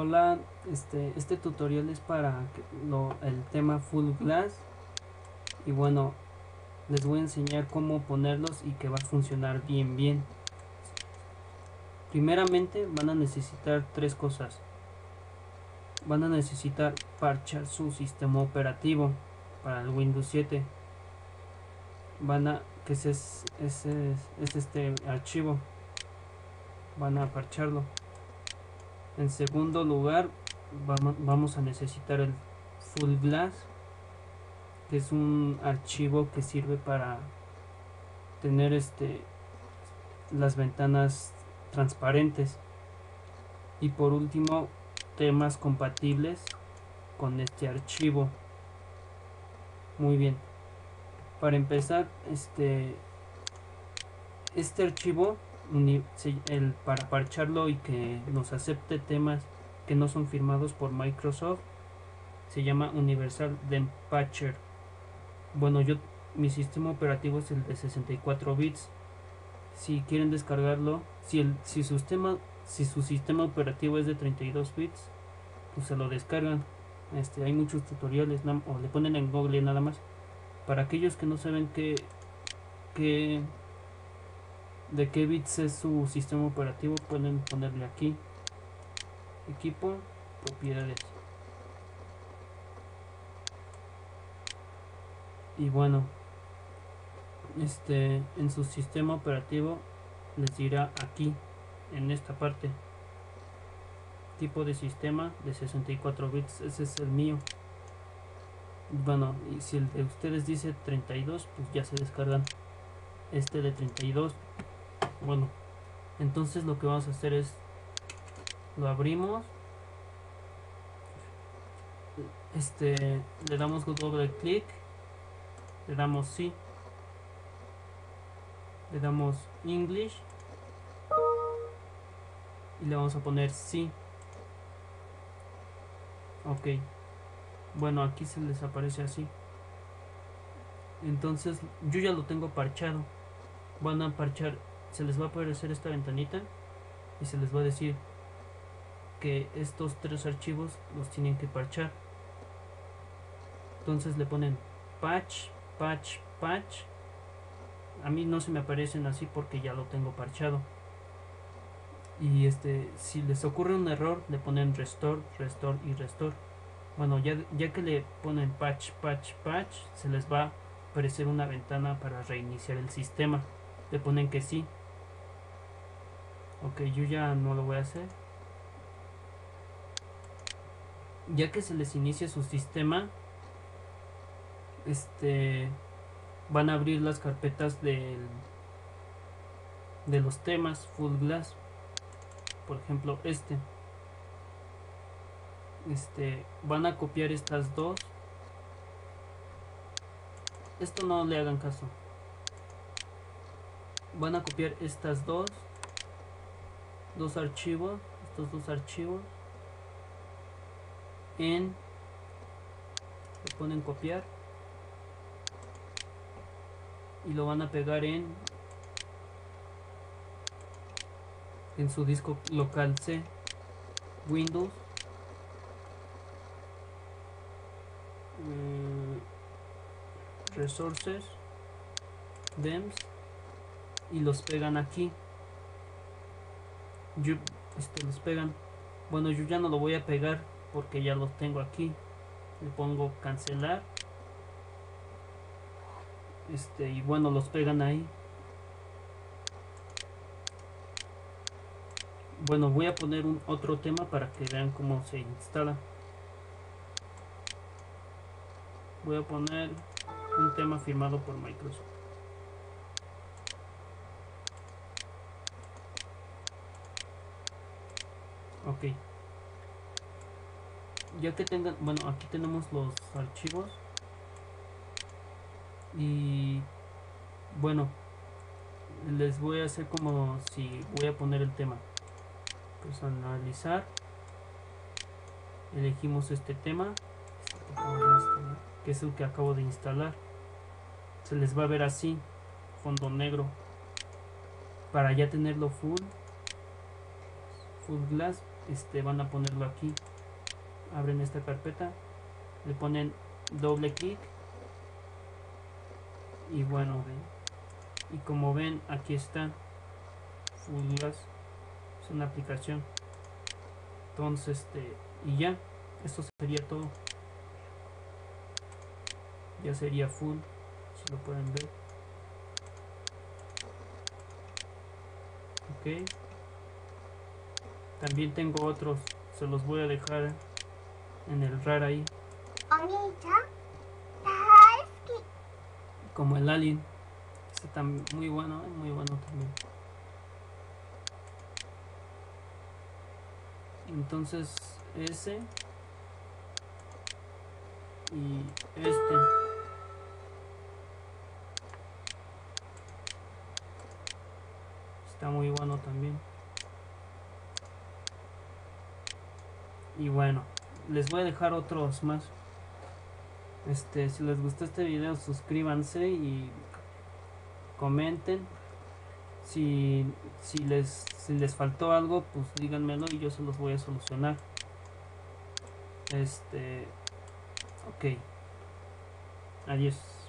Hola, este tutorial es para el tema Full Glass. Y bueno, les voy a enseñar cómo ponerlos y que va a funcionar bien. Primeramente van a necesitar tres cosas. Van a necesitar parchar su sistema operativo para el Windows 7. Es este archivo. Van a parcharlo. En segundo lugar, vamos a necesitar el Full Glass, que es un archivo que sirve para tener las ventanas transparentes. Y por último, temas compatibles con este archivo. Muy bien. Para empezar, este archivo, para parcharlo y que nos acepte temas que no son firmados por Microsoft, se llama Universal Theme Patcher. Bueno, mi sistema operativo es el de 64 bits. Si quieren descargarlo, si su sistema operativo es de 32 bits, pues se lo descargan. Hay muchos tutoriales, o le ponen en Google nada más. Para aquellos que no saben de qué bits es su sistema operativo, pueden ponerle aquí equipo, propiedades. Y bueno, en su sistema operativo les dirá aquí, en esta parte, tipo de sistema de 64 bits, ese es el mío. Bueno, y si el de ustedes dice 32, pues ya se descargan de 32. Bueno, entonces lo que vamos a hacer es, lo abrimos, le damos doble clic, le damos sí, le damos English y le vamos a poner sí. Ok, bueno, aquí se les aparece así. Entonces yo ya lo tengo parchado. Van a parchar, se les va a aparecer esta ventanita y se les va a decir que estos tres archivos los tienen que parchar. Entonces le ponen patch. A mí no se me aparecen así porque ya lo tengo parchado. Y si les ocurre un error, le ponen restore. Bueno, ya que le ponen patch, se les va a aparecer una ventana para reiniciar el sistema. Le ponen que sí. Ok, yo ya no lo voy a hacer. Ya que se les inicie su sistema, van a abrir las carpetas de los temas Full Glass. Por ejemplo, van a copiar estas dos. Esto no le hagan caso. Van a copiar estas dos archivos, estos dos archivos, le ponen copiar y lo van a pegar en su disco local C, Windows, Resources, Dems, y los pegan aquí. Los pegan. Bueno, yo ya no lo voy a pegar porque ya los tengo aquí. Le pongo cancelar. Y bueno, los pegan ahí. Bueno, voy a poner otro tema para que vean cómo se instala. Voy a poner un tema firmado por Microsoft. Ok, ya que tengan, bueno, aquí tenemos los archivos. Y bueno, les voy a hacer como si voy a poner el tema. Personalizar, elegimos este tema, que es el que acabo de instalar. Se les va a ver así, fondo negro. Para ya tenerlo full glass, van a ponerlo aquí. Abren esta carpeta, le ponen doble clic y bueno, y como ven aquí está Full Glass, es una aplicación. Entonces y ya, esto sería todo, ya sería full, si lo pueden ver. Ok, también tengo otros, se los voy a dejar en el RAR ahí, como el Alien, este está muy bueno también. Entonces ese y este. Está muy bueno también. Y bueno, les voy a dejar otros más. Si les gustó este video, suscríbanse y comenten. Si les faltó algo, pues díganmelo y yo se los voy a solucionar. Ok. Adiós.